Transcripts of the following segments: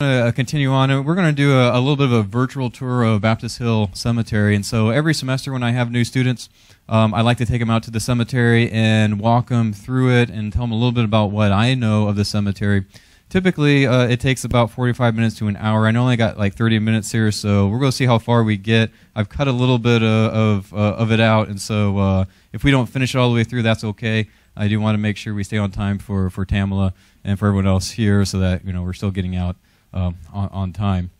Continue on, and we're going to do a little bit of a virtual tour of Baptist Hill Cemetery. And so every semester when I have new students, I like to take them out to the cemetery and walk them through it and tell them a little bit about what I know of the cemetery. Typically, it takes about 45 minutes to an hour. I know I only got like 30 minutes here, so we're going to see how far we get. I've cut a little bit of it out, and so if we don't finish it all the way through, that's okay. I do want to make sure we stay on time for Tamela and for everyone else here, so that we're still getting out on time.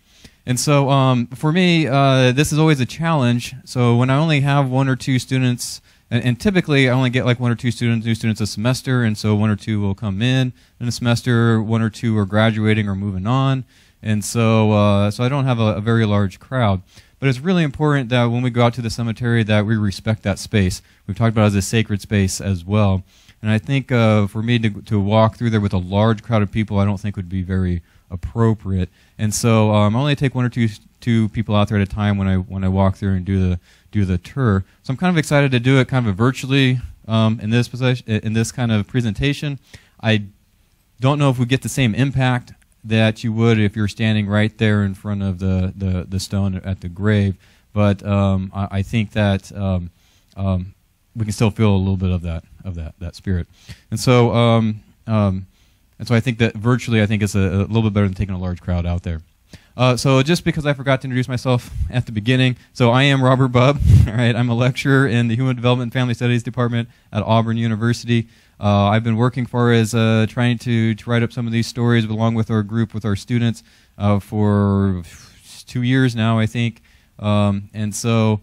And so for me, this is always a challenge. So when I only have one or two students, and typically I only get like one or two students, new students a semester, and so one or two will come in a semester, one or two are graduating or moving on, and so so I don't have a very large crowd. But it's really important that when we go out to the cemetery that we respect that space. We've talked about it as a sacred space as well. And I think for me to walk through there with a large crowd of people, I don't think would be very appropriate. And so I only take one or two people out there at a time when I walk through and do the tour. So I'm kind of excited to do it kind of virtually in this kind of presentation. I don't know if we get the same impact that you would if you're standing right there in front of the stone at the grave, but I think that we can still feel a little bit of that spirit. And so. And so I think that virtually, I think it's a little bit better than taking a large crowd out there. So just because I forgot to introduce myself at the beginning, so I am Robert Bubb. All right, I'm a lecturer in the Human Development and Family Studies Department at Auburn University. I've been working for as trying to write up some of these stories along with our group, with our students, for 2 years now, I think. And so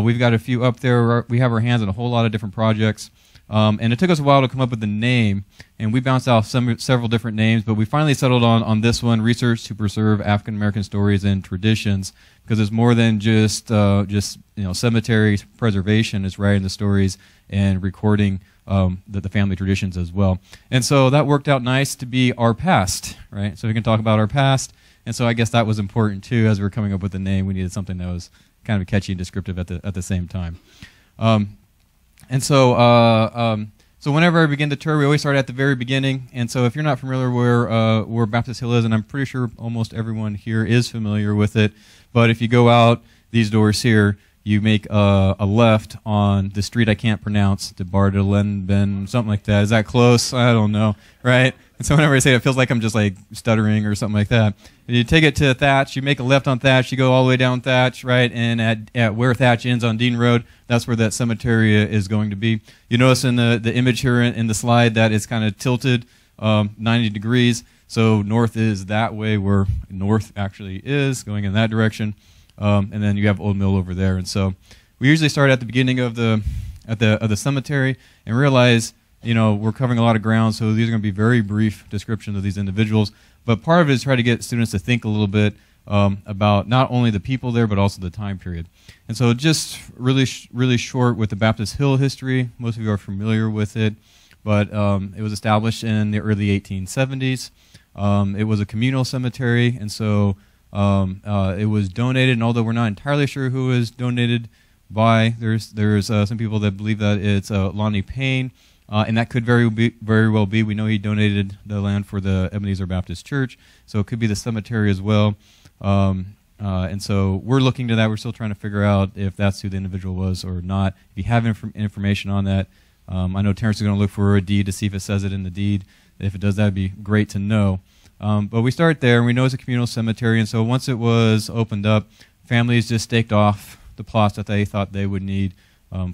we've got a few up there. We have our hands on a whole lot of different projects. And it took us a while to come up with the name, and we bounced off several different names, but we finally settled on this one, Research to Preserve African American Stories and Traditions, because it's more than just cemetery preservation. It's writing the stories and recording the family traditions as well. And so that worked out nice to be our past, right? So we can talk about our past, and so I guess that was important too. As we were coming up with the name, we needed something that was kind of catchy and descriptive at the same time. And so, so whenever I begin the tour, we always start at the very beginning. And so if you're not familiar where Baptist Hill is, and I'm pretty sure almost everyone here is familiar with it, but if you go out these doors here, you make a left on the street I can't pronounce, DeBartolenben, something like that. Is that close? I don't know, right? And so whenever I say it, it feels like I'm just like stuttering or something like that. And you take it to Thatch, you make a left on Thatch, you go all the way down Thatch, right? And at where Thatch ends on Dean Road, that's where that cemetery is going to be. You notice in the image here in the slide that it's kind of tilted 90 degrees. So north is that way where north actually is, going in that direction. And then you have Old Mill over there, and so we usually start at the beginning of the cemetery and realize we're covering a lot of ground, so these are going to be very brief descriptions of these individuals. But part of it is try to get students to think a little bit about not only the people there but also the time period. And so just really short with the Baptist Hill history. Most of you are familiar with it, but it was established in the early 1870s. It was a communal cemetery, and so. It was donated, and although we're not entirely sure who it was donated by, there's some people that believe that it's Lonnie Payne, and that could very well be. We know he donated the land for the Ebenezer Baptist Church, so it could be the cemetery as well. And so we're looking to that. We're still trying to figure out if that's who the individual was or not. If you have information on that, I know Terrence is going to look for a deed to see if it says it in the deed. If it does, that would be great to know. But we start there, and we know it's a communal cemetery, and so once it was opened up, families just staked off the plots that they thought they would need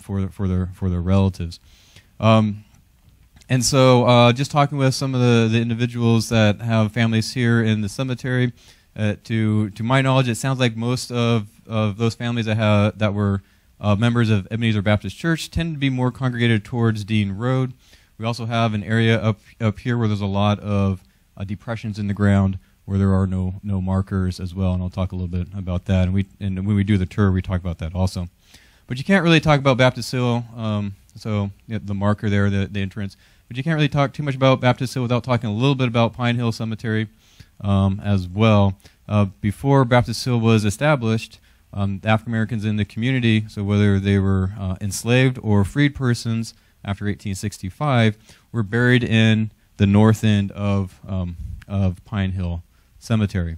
for their relatives. And so just talking with some of the individuals that have families here in the cemetery, to my knowledge, it sounds like most of those families that were members of Ebenezer Baptist Church tend to be more congregated towards Dean Road. We also have an area up here where there's a lot of depressions in the ground where there are no markers as well, and I'll talk a little bit about that. And when we do the tour, we talk about that also. But you can't really talk about Baptist Hill, so the marker there, the entrance. But you can't really talk too much about Baptist Hill without talking a little bit about Pine Hill Cemetery as well. Before Baptist Hill was established, African Americans in the community, so whether they were enslaved or freed persons after 1865, were buried in the north end of Pine Hill Cemetery.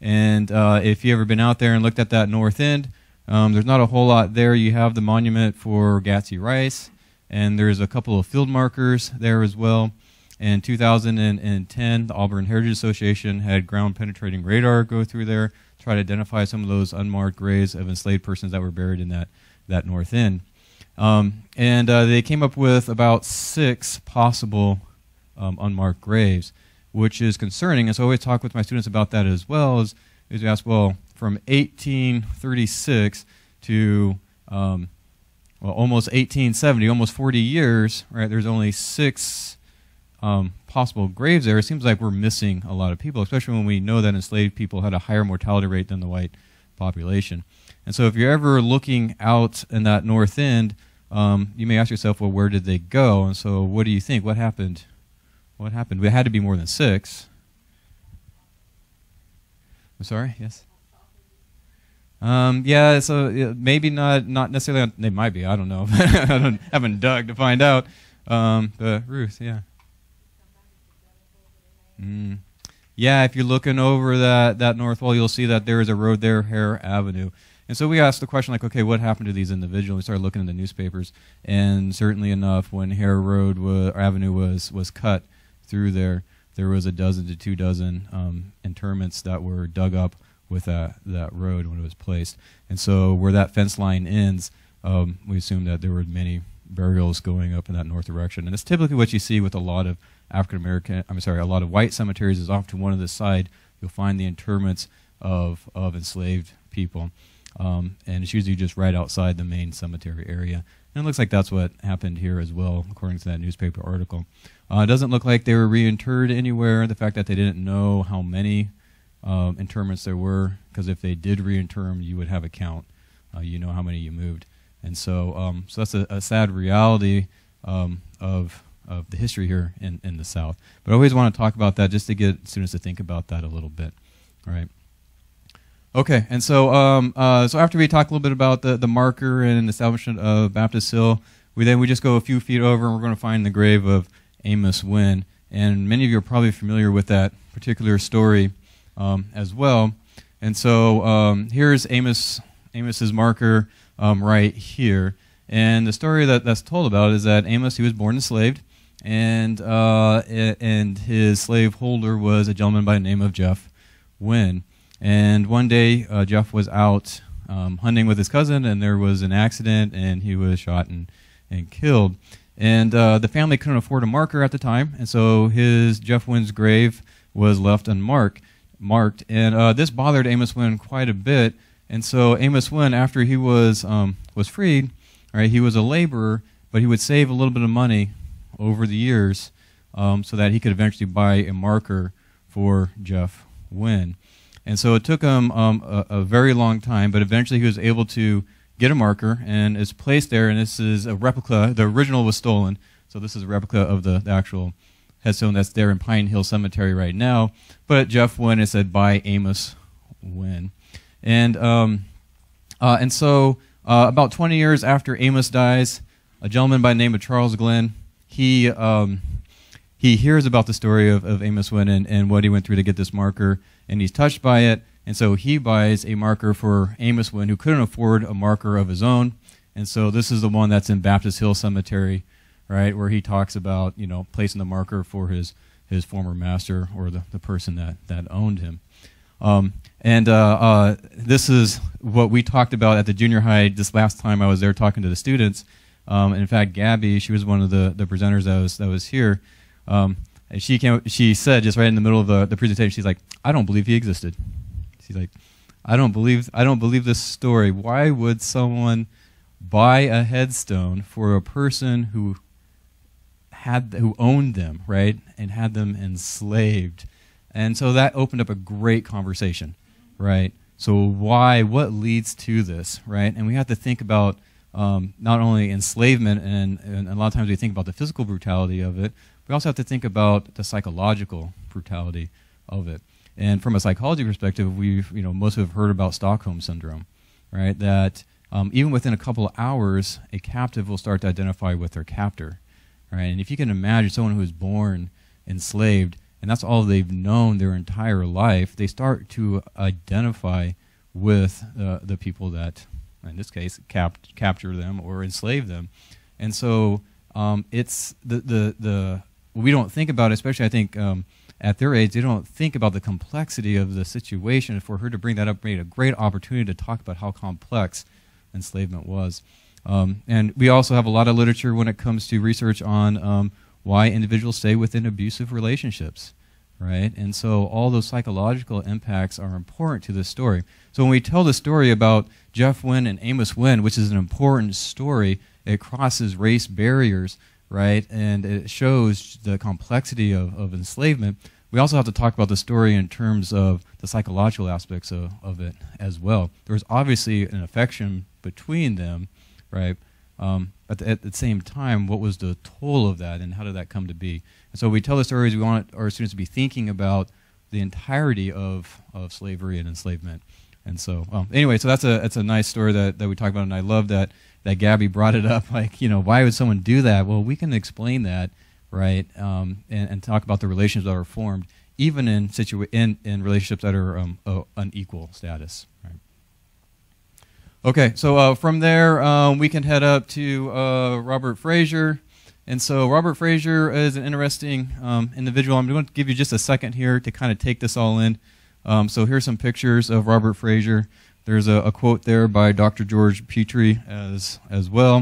And if you've ever been out there and looked at that north end, there's not a whole lot there. You have the monument for Gatsby Rice, and there's a couple of field markers there as well. In 2010, the Auburn Heritage Association had ground-penetrating radar go through there, try to identify some of those unmarked graves of enslaved persons that were buried in that north end. They came up with about 6 possible unmarked graves, which is concerning. And so I always talk with my students about that as well, is we ask, well, from 1836 to almost 1870, almost 40 years, right, there's only 6 possible graves there. It seems like we're missing a lot of people, especially when we know that enslaved people had a higher mortality rate than the white population. And so if you're ever looking out in that north end, you may ask yourself, well, where did they go? And so what do you think? What happened? What happened? It had to be more than 6. I'm sorry, yes? Yeah, so maybe not necessarily. They might be, I don't know. I haven't dug to find out. But Ruth, yeah. Yeah, if you're looking over that north wall, you'll see that there is a road there, Hare Avenue. And so we asked the question, like, okay, what happened to these individuals? We started looking in the newspapers, and certainly enough, when Hare Road Avenue was cut through there, there was a dozen to 2 dozen interments that were dug up with that road when it was placed. And so where that fence line ends, we assumed that there were many burials going up in that north direction. And it's typically what you see with a lot of a lot of white cemeteries, is off to one of the side, you'll find the interments of enslaved people. And it's usually just right outside the main cemetery area. And it looks like that's what happened here as well, according to that newspaper article. It doesn't look like they were reinterred anywhere. The fact that they didn't know how many interments there were, because if they did reinter them, you would have a count. You know how many you moved. And so so that's a sad reality of the history here in the South. But I always want to talk about that just to get students to think about that a little bit. All right. Okay, and so so after we talk a little bit about the marker and establishment of Baptist Hill, we just go a few feet over and we're going to find the grave of Amos Wynn. And many of you are probably familiar with that particular story as well. And so here's Amos's marker right here. And the story that's told about is that Amos, he was born enslaved, and his slaveholder was a gentleman by the name of Jeff Wynn. And one day, Jeff was out hunting with his cousin, and there was an accident, and he was shot and killed. And the family couldn't afford a marker at the time, and so Jeff Wynn's grave was left unmarked. And this bothered Amos Wynn quite a bit. And so Amos Wynn, after he was freed, right, he was a laborer, but he would save a little bit of money over the years so that he could eventually buy a marker for Jeff Wynn. And so it took him a very long time, but eventually he was able to get a marker, and it's placed there, and this is a replica. The original was stolen, so this is a replica of the actual headstone that's there in Pine Hill Cemetery right now. But Jeff Wynn, it said, by Amos Wynn. And, about 20 years after Amos dies, a gentleman by the name of Charles Glenn, he hears about the story of Amos Wynn and what he went through to get this marker, and he's touched by it, and so he buys a marker for Amos Wynn, who couldn't afford a marker of his own. And so this is the one that's in Baptist Hill Cemetery, right, where he talks about, you know, placing the marker for his former master, or the person that owned him. This is what we talked about at the junior high this last time I was there talking to the students. In fact, Gabby, she was one of the presenters that was here. And she said just right in the middle of the presentation, she's like, "I don't believe he existed." She's like, "I don't believe this story. Why would someone buy a headstone for a person who owned them, right, and had them enslaved?" And so that opened up a great conversation, right? So why? What leads to this, right? And we have to think about not only enslavement, and a lot of times we think about the physical brutality of it. We also have to think about the psychological brutality of it. And from a psychology perspective, most have heard about Stockholm syndrome, right? That even within a couple of hours, a captive will start to identify with their captor, right? And if you can imagine someone who is born enslaved and that's all they've known their entire life, they start to identify with the people that, in this case, capture them or enslave them. And so it's the we don't think about it, especially I think at their age, they don't think about the complexity of the situation. For her to bring that up made a great opportunity to talk about how complex enslavement was. And we also have a lot of literature when it comes to research on why individuals stay within abusive relationships, right? And so all those psychological impacts are important to this story. So when we tell the story about Jeff Wynn and Amos Wynn, which is an important story, it crosses race barriers, right? And it shows the complexity of enslavement. We also have to talk about the story in terms of the psychological aspects of it as well. There was obviously an affection between them, right? But at the same time, what was the toll of that and how did that come to be? And so we tell the stories, we want our students to be thinking about the entirety of slavery and enslavement. And so, anyway, so that's a nice story that we talked about, and I love that Gabby brought it up, like, you know, why would someone do that? Well, we can explain that, right, and talk about the relationships that are formed, even in relationships that are unequal status, right? Okay, so from there, we can head up to Robert Frazier. And so Robert Frazier is an interesting individual. I'm going to give you just a second here to kind of take this all in. So here's some pictures of Robert Frazier. There's a quote there by Dr. George Petrie as well.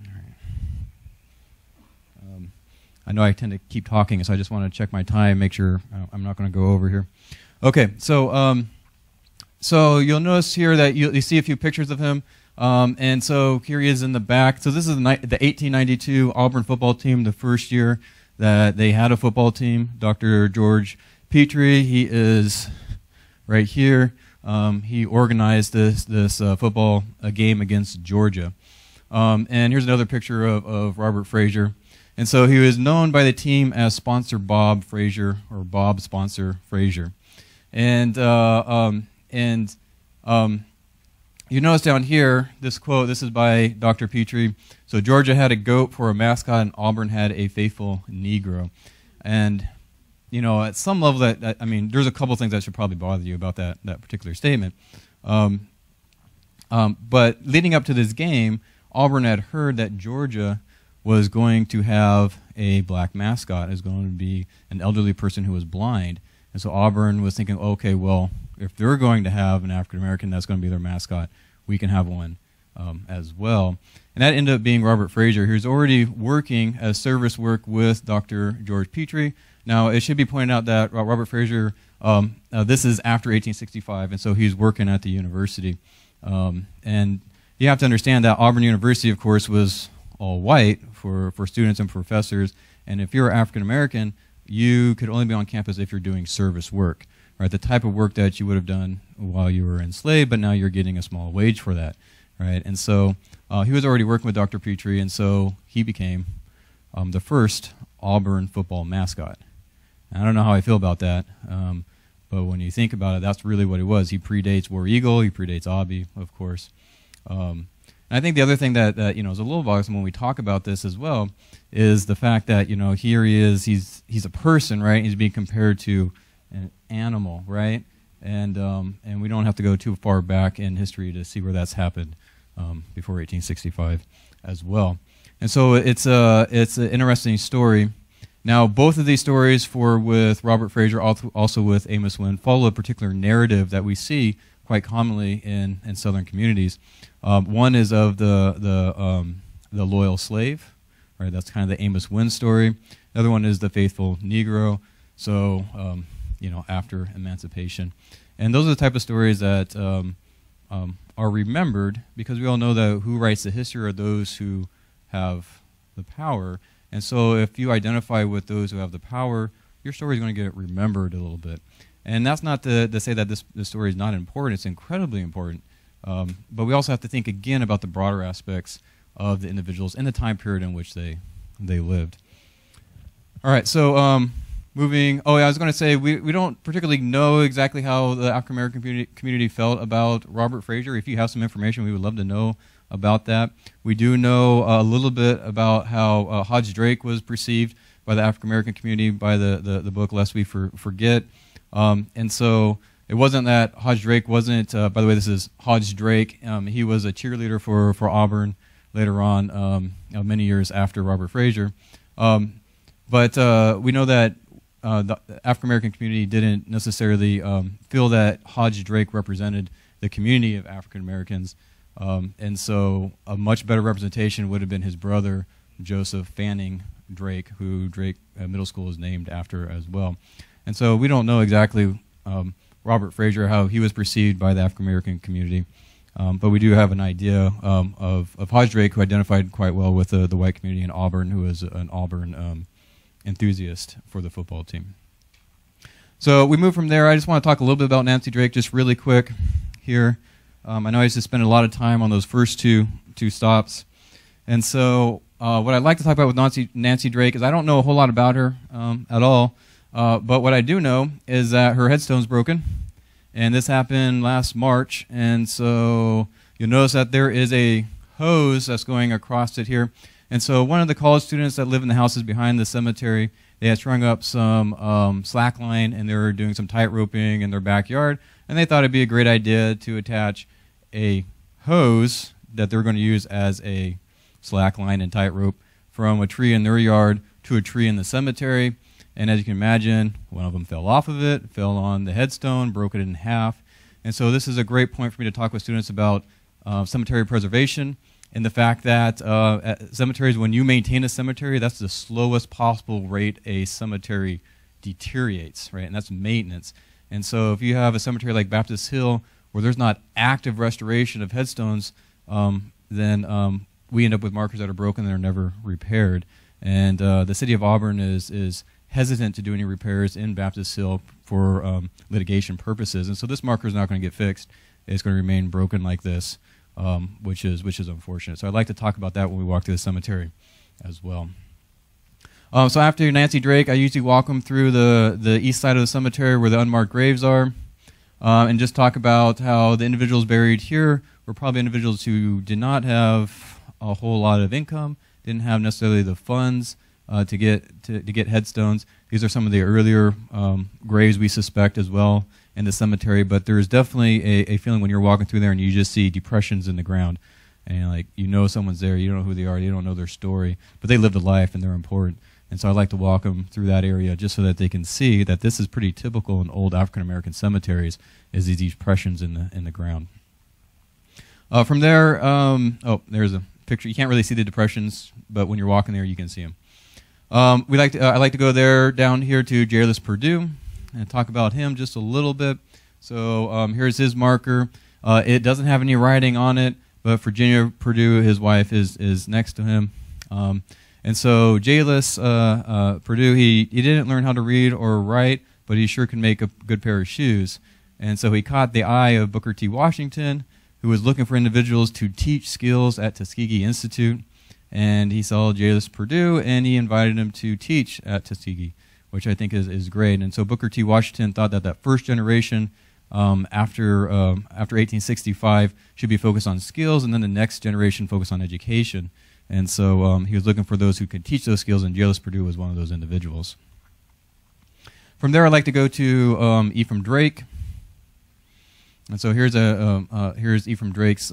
All right. I know I tend to keep talking, so I just want to check my time, make sure I'm not going to go over here. Okay, so you'll notice here that you see a few pictures of him. And so here he is in the back. So this is the 1892 Auburn football team, the first year that they had a football team. Dr. George Petrie, he is right here. He organized this football game against Georgia. And here's another picture of Robert Frazier. And so he was known by the team as Sponsor Bob Frazier, or Bob Sponsor Frazier. And you notice down here, this quote, this is by Dr. Petrie. So Georgia had a goat for a mascot, and Auburn had a faithful Negro. And, you know, at some level that, I mean, there's a couple things that should probably bother you about that particular statement. But leading up to this game, Auburn had heard that Georgia was going to have a black mascot. It was going to be an elderly person who was blind. And so Auburn was thinking, okay, well, if they're going to have an African-American that's going to be their mascot, we can have one as well. And that ended up being Robert Frazier, who's already working as service work with Dr. George Petrie. Now, it should be pointed out that Robert Frazier, this is after 1865, and so he's working at the university. And you have to understand that Auburn University, of course, was all white for students and professors. And if you're African-American, you could only be on campus if you're doing service work. Right, the type of work that you would have done while you were enslaved, but now you're getting a small wage for that, right? And so he was already working with Dr. Petrie, and so he became the first Auburn football mascot. And I don't know how I feel about that, but when you think about it, that's really what it was. He predates War Eagle, he predates Obby, of course. And I think the other thing that you know is a little bothersome when we talk about this as well is the fact that, you know, here he is, he's a person, right? He's being compared to an animal, right? And we don't have to go too far back in history to see where that's happened before 1865 as well. And so it's an interesting story. Now, both of these stories, for with Robert Frazier, also with Amos Wynn, follow a particular narrative that we see quite commonly in Southern communities. One is of the loyal slave, right? That's kind of the Amos Wynn story. Another one is the faithful Negro. So you know, after emancipation. And those are the type of stories that are remembered, because we all know that who writes the history are those who have the power. And so if you identify with those who have the power, your story is going to get remembered a little bit. And that's not to say that this story is not important. It's incredibly important. But we also have to think again about the broader aspects of the individuals and the time period in which they lived. All right, so moving, oh yeah, I was going to say, we don't particularly know exactly how the African-American community felt about Robert Frazier. If you have some information, we would love to know about that. We do know a little bit about how Hodge Drake was perceived by the African American community by the book Lest We Forget. And so it wasn't that Hodge Drake wasn't, by the way, this is Hodge Drake. He was a cheerleader for Auburn later on, many years after Robert Frazier. But we know that the African American community didn't necessarily feel that Hodge Drake represented the community of African Americans. And so a much better representation would have been his brother, Joseph Fanning Drake, who Drake Middle School is named after as well. And so we don't know exactly Robert Frazier, how he was perceived by the African American community. But we do have an idea of Hodge Drake, who identified quite well with the white community in Auburn, who was an Auburn enthusiast for the football team. So we move from there. I just want to talk a little bit about Nancy Drake just really quick here. I know I used to spend a lot of time on those first two stops. And so what I'd like to talk about with Nancy Drake is I don't know a whole lot about her at all. But what I do know is that her headstone's broken. And this happened last March. And so you'll notice that there is a hose that's going across it here. And so one of the college students that live in the houses behind the cemetery, they had strung up some slack line, and they were doing some tight roping in their backyard. And they thought it'd be a great idea to attach a hose that they were going to use as a slack line and tight rope from a tree in their yard to a tree in the cemetery. And as you can imagine, one of them fell off of it, fell on the headstone, broke it in half. And so this is a great point for me to talk with students about cemetery preservation and the fact that at cemeteries, when you maintain a cemetery, that's the slowest possible rate a cemetery deteriorates, right? And that's maintenance. And so if you have a cemetery like Baptist Hill where there's not active restoration of headstones, then we end up with markers that are broken that are never repaired. And the city of Auburn is hesitant to do any repairs in Baptist Hill for litigation purposes. And so this marker is not going to get fixed. It's going to remain broken like this, which is unfortunate. So I'd like to talk about that when we walk through the cemetery as well. So after Nancy Drake, I usually walk them through the east side of the cemetery where the unmarked graves are, and just talk about how the individuals buried here were probably individuals who did not have a whole lot of income, didn't have necessarily the funds to get headstones. These are some of the earlier graves we suspect as well in the cemetery, but there is definitely a feeling when you're walking through there and you just see depressions in the ground. And like, you know someone's there, you don't know who they are, you don't know their story, but they lived a life and they're important. And so I like to walk them through that area just so that they can see that this is pretty typical in old African-American cemeteries, is these depressions in the ground. From there, oh, there's a picture. You can't really see the depressions, but when you're walking there, you can see them. I like to go there down here to Jairless Purdue and talk about him just a little bit. So here's his marker. It doesn't have any writing on it, but Virginia Purdue, his wife, is next to him. And so Jairless Purdue, he didn't learn how to read or write, but he sure can make a good pair of shoes. And so he caught the eye of Booker T. Washington, who was looking for individuals to teach skills at Tuskegee Institute. And he saw Jairless Purdue, and he invited him to teach at Tuskegee, which I think is great. And so Booker T. Washington thought that that first generation after 1865 should be focused on skills, and then the next generation focused on education. And so he was looking for those who could teach those skills, and Jairless Purdue was one of those individuals. From there, I'd like to go to Ephraim Drake. And so here's Ephraim Drake's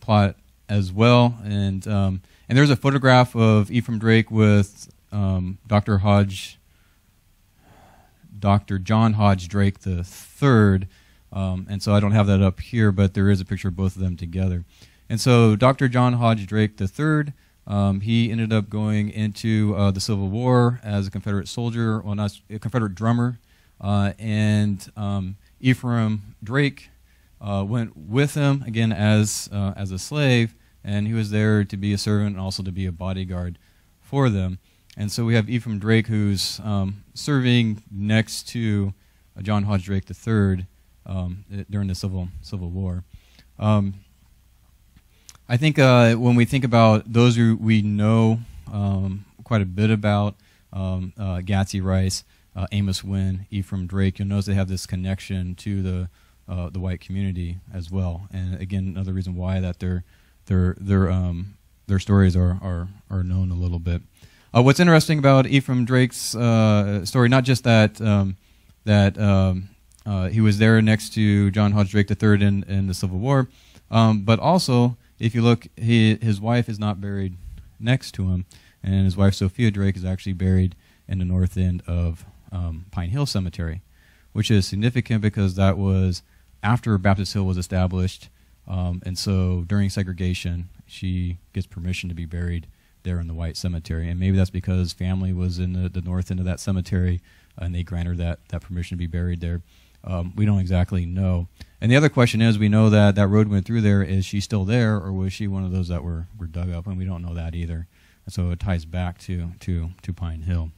plot as well. And there's a photograph of Ephraim Drake with Dr. John Hodge Drake III. And so I don't have that up here, but there is a picture of both of them together. And so Dr. John Hodge Drake III, he ended up going into the Civil War as a Confederate soldier, well, not a Confederate drummer. And Ephraim Drake went with him, again, as a slave, and he was there to be a servant and also to be a bodyguard for them. And so we have Ephraim Drake, who's serving next to John Hodge Drake III during the Civil War. I think when we think about those who we know quite a bit about, Gatsby Rice, Amos Wynn, Ephraim Drake, you'll notice they have this connection to the white community as well. And again, another reason why that their stories are known a little bit. What's interesting about Ephraim Drake's story, not just that he was there next to John Hodge Drake III in the Civil War, but also, if you look, his wife is not buried next to him, and his wife Sophia Drake is actually buried in the north end of Pine Hill Cemetery, which is significant because that was after Baptist Hill was established, and so during segregation, she gets permission to be buried there in the white cemetery, and maybe that's because family was in the north end of that cemetery, and they grant her that permission to be buried there. We don't exactly know. And the other question is, we know that that road went through there. Is she still there, or was she one of those that were dug up? And we don't know that either. And so it ties back to Pine Hill.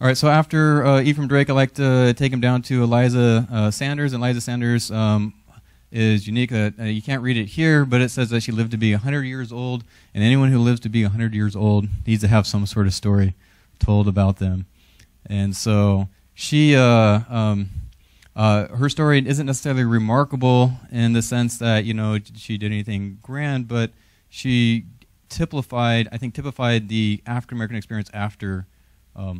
All right, so after Ephraim Drake, I'd like to take him down to Eliza Sanders. And Eliza Sanders is unique. You can't read it here, but it says that she lived to be 100 years old. And anyone who lives to be 100 years old needs to have some sort of story told about them. And so she, her story isn't necessarily remarkable in the sense that, you know, she did anything grand, but she typified the African-American experience after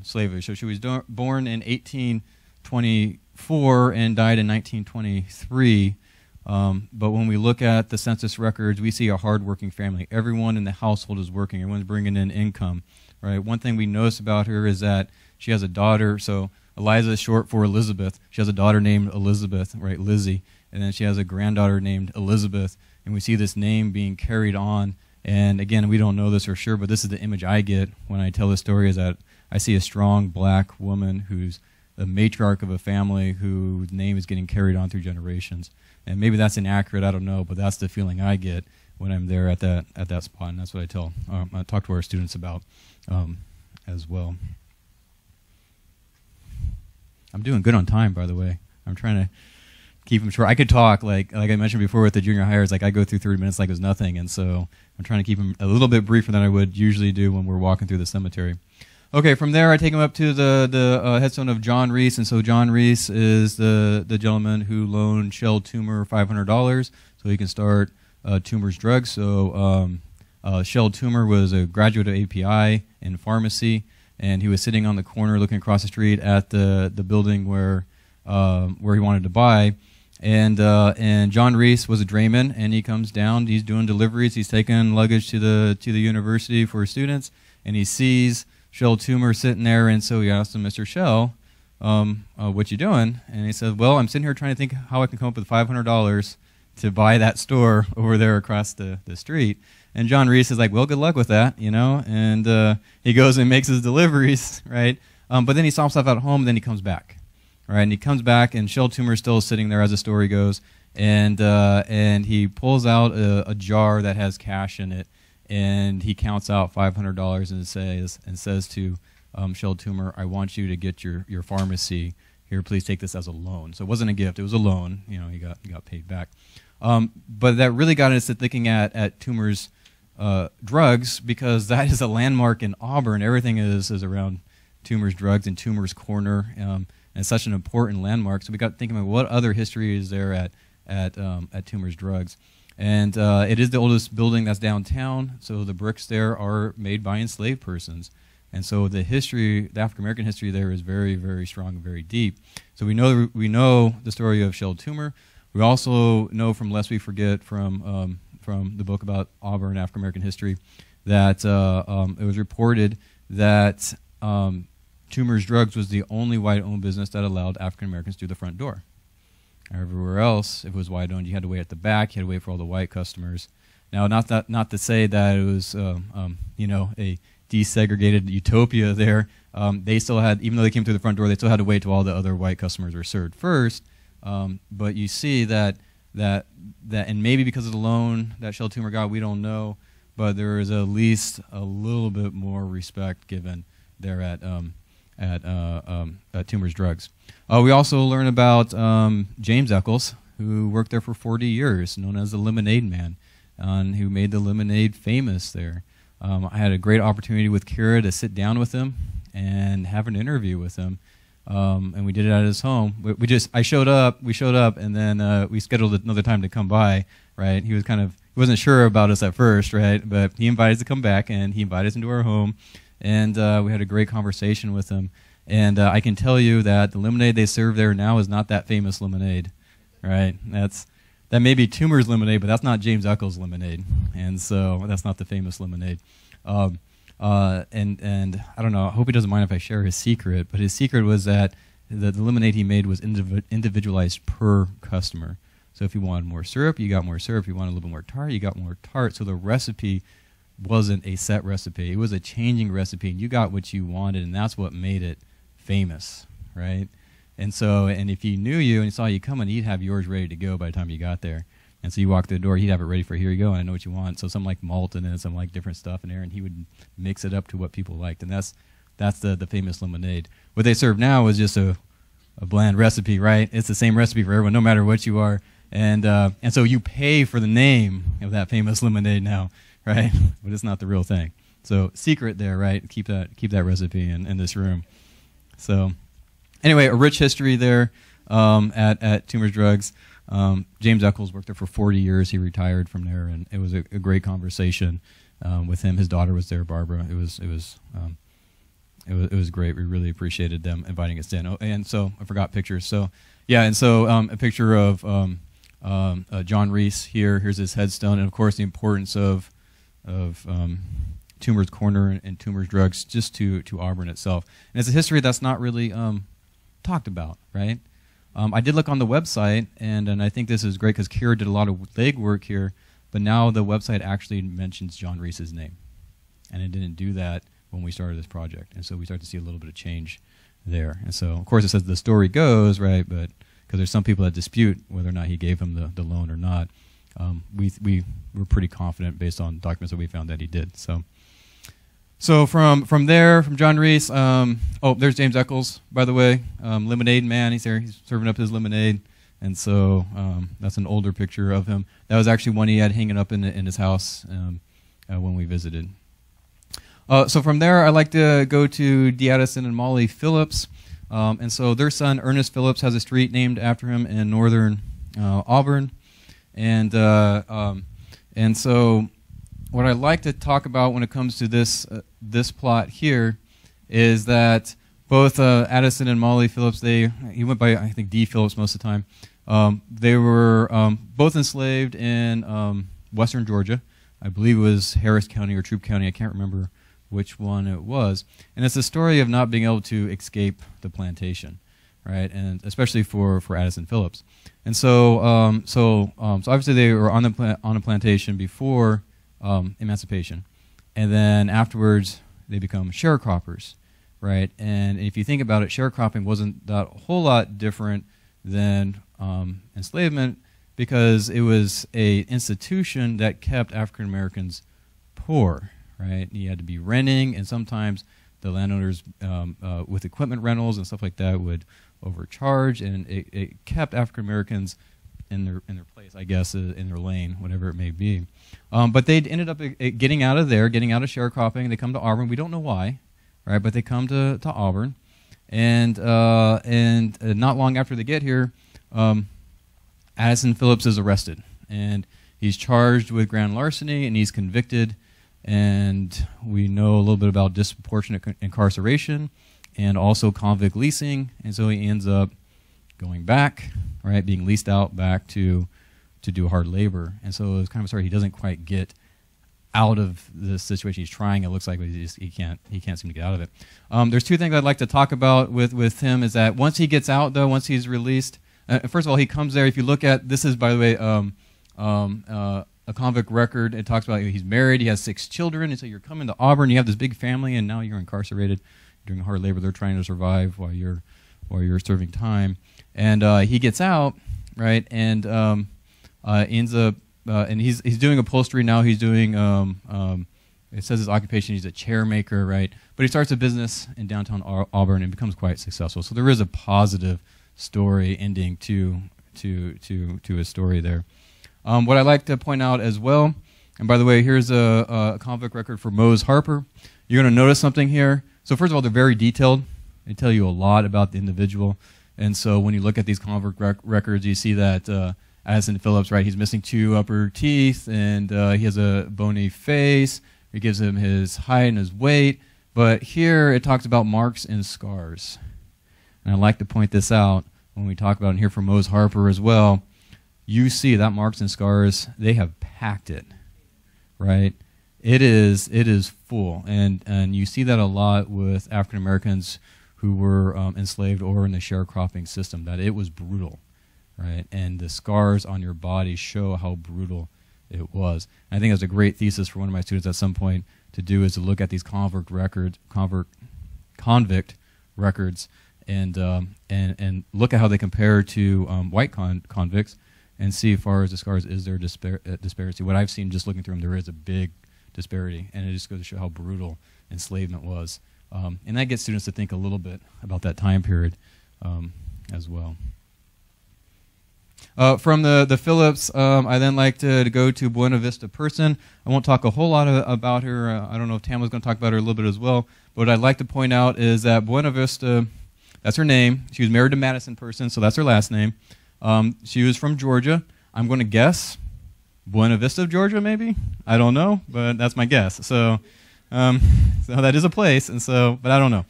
slavery. So she was born in 1824 and died in 1923. But when we look at the census records, we see a hardworking family. Everyone in the household is working. Everyone's bringing in income, right? One thing we notice about her is that she has a daughter, so Eliza is short for Elizabeth. She has a daughter named Elizabeth, right, Lizzie. And then she has a granddaughter named Elizabeth. And we see this name being carried on. And again, we don't know this for sure, but this is the image I get when I tell this story, is that I see a strong black woman who's the matriarch of a family whose name is getting carried on through generations. And maybe that's inaccurate, I don't know, but that's the feeling I get when I'm there at that spot. And that's what I tell, I talk to our students about as well. I'm doing good on time, by the way. I'm trying to keep them short. I could talk, like I mentioned before with the junior hires, like I go through 30 minutes like it was nothing, and so I'm trying to keep them a little bit briefer than I would usually do when we're walking through the cemetery. Okay, from there I take them up to the headstone of John Reese, and so John Reese is the gentleman who loaned Shel Toomer $500 so he can start Toomer's Drugs. So Shel Toomer was a graduate of API in pharmacy, and he was sitting on the corner looking across the street at the building where he wanted to buy. And John Reese was a drayman, and he comes down. He's doing deliveries. He's taking luggage to the university for students, and he sees Shel Toomer sitting there. And so he asked him, "Mr. Shel, what you doing?" And he said, "Well, I'm sitting here trying to think how I can come up with $500 to buy that store over there across the street." And John Reese is like, "Well, good luck with that, you know." And he goes and makes his deliveries, right? But then he stops off at home, and then he comes back, right? And he comes back, and Shel Toomer still is sitting there as the story goes. And he pulls out a jar that has cash in it, and he counts out $500 and says to Shel Toomer, "I want you to get your pharmacy here. Please take this as a loan." So it wasn't a gift; it was a loan. You know, he got paid back. But that really got us to thinking at Toomer's drugs, because that is a landmark in Auburn. Everything is around Toomer's Drugs and Toomer's Corner, and it's such an important landmark. So we got thinking about what other history is there at Toomer's Drugs, and it is the oldest building that's downtown. So the bricks there are made by enslaved persons, and so the history, the African American history there, is very, very strong and very deep. So we know the story of Shel Toomer. We also know from Lest We Forget, from the book about Auburn African American history, that it was reported that Toomer's Drugs was the only white-owned business that allowed African Americans through the front door. Everywhere else, if it was white-owned, you had to wait at the back. You had to wait for all the white customers. Now, not to say that it was you know, a desegregated utopia there. They still had, even though they came through the front door, they still had to wait till all the other white customers were served first. But you see that and maybe because of the loan that Shel Toomer got, we don't know, but there is at least a little bit more respect given there at Toomer's Drugs. We also learn about James Eccles, who worked there for 40 years, known as the Lemonade Man, and who made the lemonade famous there. I had a great opportunity with Kira to sit down with him and have an interview with him. And we did it at his home. I showed up, and then we scheduled another time to come by, right? He was kind of, wasn't sure about us at first, right? But he invited us to come back, and he invited us into our home, and we had a great conversation with him. And I can tell you that the lemonade they serve there now is not that famous lemonade, right? That may be Toomer's lemonade, but that's not James Eccles lemonade, and so that's not the famous lemonade. And I don't know, I hope he doesn't mind if I share his secret, but his secret was that the lemonade he made was individualized per customer. So if you wanted more syrup, you got more syrup. If you wanted a little bit more tart, you got more tart. So the recipe wasn't a set recipe. It was a changing recipe, and you got what you wanted, and that's what made it famous, right? And so, and if he knew you and he saw you coming, he'd have yours ready to go by the time you got there. And so you walk through the door, he'd have it ready for, here you go, and I know what you want. So something like malt and then some like different stuff in there, and he would mix it up to what people liked. And that's the famous lemonade. What they serve now is just a bland recipe, right? It's the same recipe for everyone, no matter what you are. And so you pay for the name of that famous lemonade now, right? But it's not the real thing. So secret there, right? Keep that recipe in this room. So anyway, a rich history there at Toomer's Drugs. James Eccles worked there for 40 years. He retired from there, and it was a great conversation with him. His daughter was there, Barbara. It was great. We really appreciated them inviting us in. Oh, and so I forgot pictures. So yeah, and so a picture of John Reese here. Here's his headstone, and of course the importance of Toomer's Corner and Toomer's Drugs just to Auburn itself. And it's a history that's not really talked about, right? I did look on the website, and I think this is great because Kira did a lot of legwork here, but now the website actually mentions John Reese's name, and it didn't do that when we started this project, and so we start to see a little bit of change there. And so, of course, it says the story goes, right, but because there's some people that dispute whether or not he gave him the loan or not, we were pretty confident based on documents that we found that he did. So from there, from John Reese, oh, there's James Eccles, by the way, lemonade man. He's there, he's serving up his lemonade, and so that's an older picture of him. That was actually one he had hanging up in his house when we visited. So from there, I'd like to go to D. Addison and Molly Phillips, and so their son Ernest Phillips has a street named after him in northern Auburn, and so. What I like to talk about when it comes to this plot here is that both Addison and Molly Phillips, he went by, I think, D. Phillips most of the time. They were both enslaved in western Georgia. I believe it was Harris County or Troup County. I can't remember which one it was. And it's the story of not being able to escape the plantation, right? And especially for Addison Phillips. And so so obviously they were on a plantation before emancipation, and then afterwards they become sharecroppers, right? And if you think about it, sharecropping wasn't that whole lot different than enslavement, because it was a institution that kept African Americans poor, right? And you had to be renting, and sometimes the landowners with equipment rentals and stuff like that would overcharge, and it kept African Americans in their place, I guess, in their lane, whatever it may be. But they ended up getting out of there, getting out of sharecropping. They come to Auburn. We don't know why, right? But they come to Auburn, and not long after they get here, Addison Phillips is arrested, and he's charged with grand larceny, and he's convicted. And we know a little bit about disproportionate incarceration, and also convict leasing, and so he ends up going back, right, being leased out back to do hard labor. And so it was kind of sorry he doesn't quite get out of the situation he's trying. It looks like he can't seem to get out of it. There's two things I'd like to talk about with him is that once he gets out, though, once he's released, first of all, he comes there. If you look at this, is by the way a convict record. It talks about he's married, he has 6 children, and so you're coming to Auburn, you have this big family, and now you're incarcerated, doing hard labor. They're trying to survive while you're serving time. And he gets out, right, and ends up, and he's doing upholstery now. He's doing, it says his occupation, he's a chair maker, right? But he starts a business in downtown Auburn and becomes quite successful. So there is a positive story ending to his story there. What I like to point out as well, and by the way, here's a convict record for Moses Harper. You're going to notice something here. So first of all, they're very detailed. They tell you a lot about the individual. And so when you look at these convict records, you see that Addison Phillips, right? He's missing two upper teeth, and he has a bony face. It gives him his height and his weight. But here it talks about marks and scars. And I like to point this out when we talk about it here from Moses Harper as well. You see that marks and scars, they have packed it, right? It is full. And you see that a lot with African Americans who were enslaved or in the sharecropping system, that it was brutal, right? And the scars on your body show how brutal it was. And I think that's a great thesis for one of my students at some point to do, is to look at these convict records and look at how they compare to white convicts and see, as far as the scars, is there disparity. What I've seen just looking through them, there is a big disparity, and it just goes to show how brutal enslavement was. And that gets students to think a little bit about that time period as well. From the Phillips, I then like to go to Buena Vista Person. I won't talk a whole lot about her. I don't know if Tamla's going to talk about her a little bit as well. But what I'd like to point out is that Buena Vista, that's her name. She was married to Madison Person, so that's her last name. She was from Georgia. I'm going to guess Buena Vista of Georgia, maybe? I don't know, but that's my guess. So that is a place, and so, but I don't know.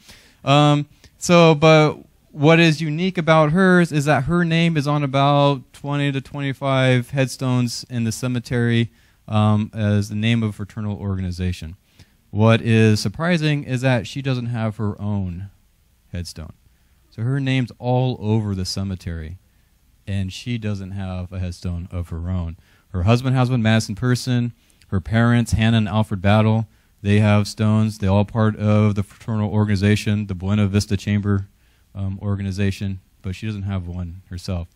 But what is unique about hers is that her name is on about 20 to 25 headstones in the cemetery as the name of a fraternal organization. What is surprising is that she doesn't have her own headstone. So her name's all over the cemetery, and she doesn't have a headstone of her own. Her husband, Madison Person, her parents, Hannah and Alfred Battle, they have stones. They're all part of the fraternal organization, the Buena Vista Chamber organization, but she doesn't have one herself.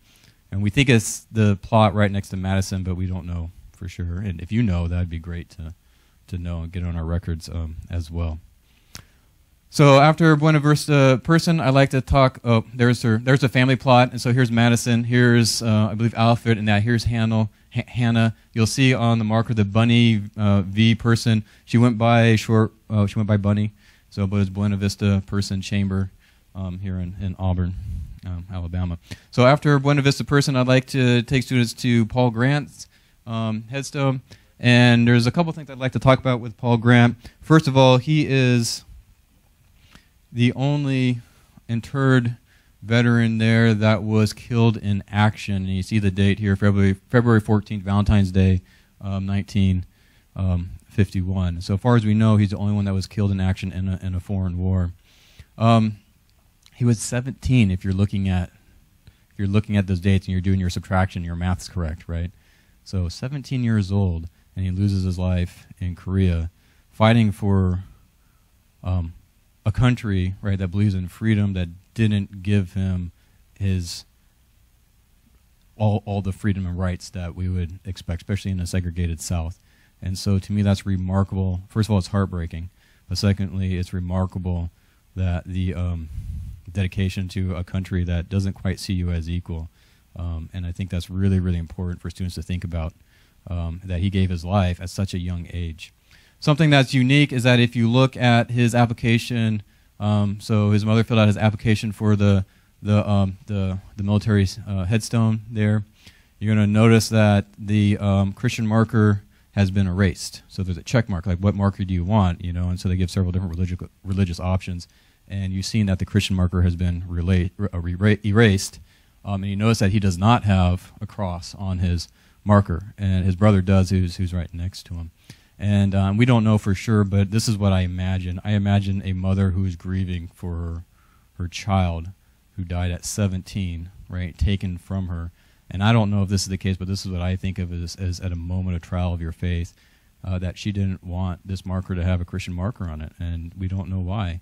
And we think it's the plot right next to Madison, but we don't know for sure. And if you know, that'd be great to know and get on our records as well. So after Buena Vista Person, I like to talk, oh, there's the family plot. And so here's Madison, here's, I believe, Alfred, and now here's Hannah. You'll see on the marker the Bunny V Person. She went by short, she went by Bunny. So, but it's Buena Vista Person Chamber here in Auburn, Alabama. So after Buena Vista Person, I'd like to take students to Paul Grant's headstone. And there's a couple things I'd like to talk about with Paul Grant. First of all, he is the only interred veteran there that was killed in action. And you see the date here, February 14th, Valentine's Day, 1951. So far as we know, he's the only one that was killed in action in a foreign war. He was 17. If you're looking at those dates and you're doing your subtraction, your math's correct, right? So 17 years old, and he loses his life in Korea, fighting for a country, right, that believes in freedom, that didn't give him his all the freedom and rights that we would expect, especially in a segregated South. And so, to me, that's remarkable. First of all, it's heartbreaking, but secondly, it's remarkable that the dedication to a country that doesn't quite see you as equal. And I think that's really, really important for students to think about, that he gave his life at such a young age. Something that's unique is that if you look at his application, so his mother filled out his application for the military headstone there, you're going to notice that the Christian marker has been erased. So there's a check mark, like what marker do you want, you know, and so they give several different religious options. And you've seen that the Christian marker has been erased. And you notice that he does not have a cross on his marker. And his brother does, who's right next to him. And we don't know for sure, but this is what I imagine. I imagine a mother who is grieving for her child who died at 17, right, taken from her. And I don't know if this is the case, but this is what I think of as at a moment of trial of your faith, that she didn't want this marker to have a Christian marker on it. And we don't know why.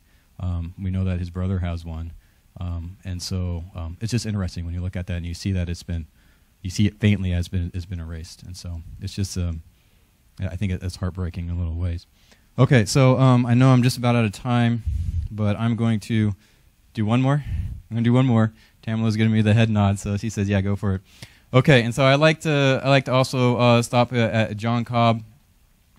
We know that his brother has one, and so it's just interesting when you look at that and you see that you see it faintly as it's been erased, and so it's just I think it's heartbreaking in little ways. Okay, so I know I'm just about out of time, but I'm going to do one more. Tamla's giving me the head nod, so she says, "Yeah, go for it." Okay, and so I like to also stop at John Cobb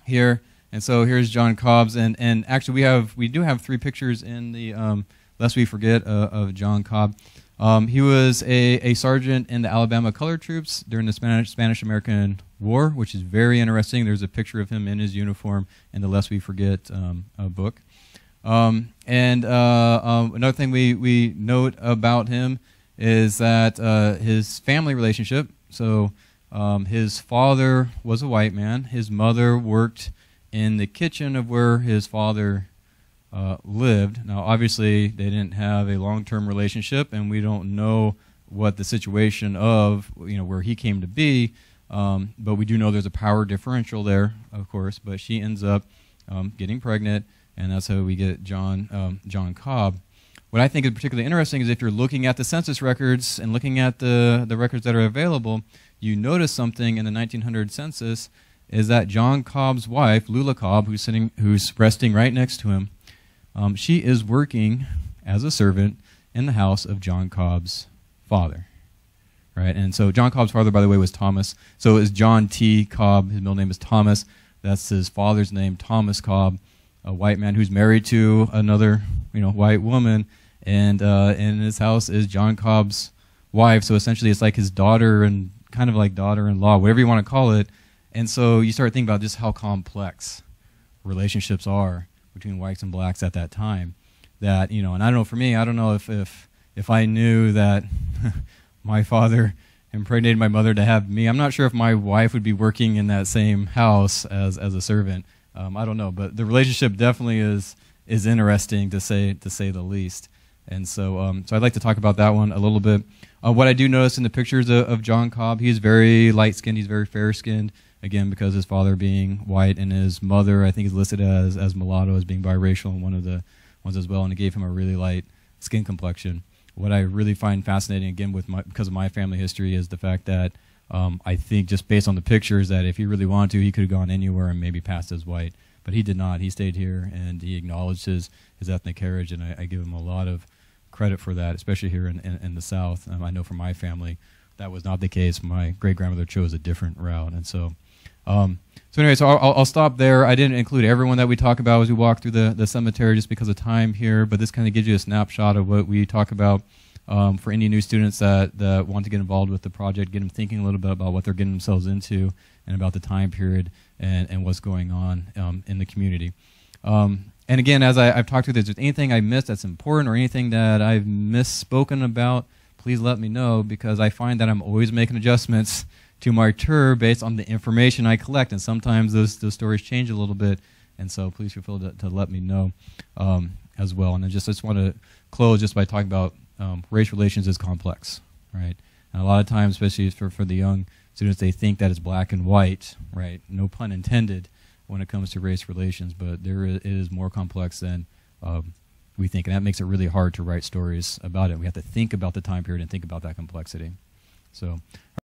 here. And so here's John Cobb's, and actually we do have three pictures in the Lest We Forget of John Cobb. He was a sergeant in the Alabama Colored Troops during the Spanish-American War, which is very interesting. There's a picture of him in his uniform in the Lest We Forget book. Another thing we note about him is that his family relationship. So his father was a white man. His mother worked in the kitchen of where his father lived. Now, obviously, they didn't have a long-term relationship, and we don't know what the situation of, you know, where he came to be, but we do know there's a power differential there, of course, but she ends up getting pregnant, and that's how we get John Cobb. What I think is particularly interesting is if you're looking at the census records and looking at the records that are available, you notice something in the 1900 census is that John Cobb's wife, Lula Cobb, who's resting right next to him, she is working as a servant in the house of John Cobb's father, right? And so John Cobb's father, by the way, was Thomas. So is John T. Cobb. His middle name is Thomas. That's his father's name, Thomas Cobb, a white man who's married to another, you know, white woman. And in his house is John Cobb's wife. So essentially it's like his daughter and kind of like daughter-in-law, whatever you want to call it. And so you start thinking about just how complex relationships are between whites and blacks at that time, that, you know, and I don't know, for me, I don't know if I knew that my father impregnated my mother to have me. I'm not sure if my wife would be working in that same house as a servant. I don't know, but the relationship definitely is interesting to say the least. And so, so I'd like to talk about that one a little bit. What I do notice in the pictures of John Cobb, he's very light-skinned, he's very fair-skinned. Again, because his father being white and his mother, I think, is listed as mulatto, as being biracial, and one of the ones as well, and it gave him a really light skin complexion. What I really find fascinating, again, because of my family history, is the fact that I think, just based on the pictures, that if he really wanted to, he could have gone anywhere and maybe passed as white, but he did not. He stayed here, and he acknowledged his ethnic heritage, and I give him a lot of credit for that, especially here in the South. I know for my family, that was not the case. My great-grandmother chose a different route, and so... So I'll stop there. I didn't include everyone that we talk about as we walk through the cemetery just because of time here, but this kind of gives you a snapshot of what we talk about for any new students that want to get involved with the project, get them thinking a little bit about what they're getting themselves into and about the time period and what's going on in the community. And again, as I've talked through this, if there's anything I missed that's important or anything that I've misspoken about, please let me know, because I find that I'm always making adjustments to my tour based on the information I collect, and sometimes those stories change a little bit, and so please feel free to let me know as well. And I just want to close just by talking about race relations is complex, right? And a lot of times, especially for the young students, they think that it's black and white, right? No pun intended when it comes to race relations, but it is more complex than we think, and that makes it really hard to write stories about it. We have to think about the time period and think about that complexity. So.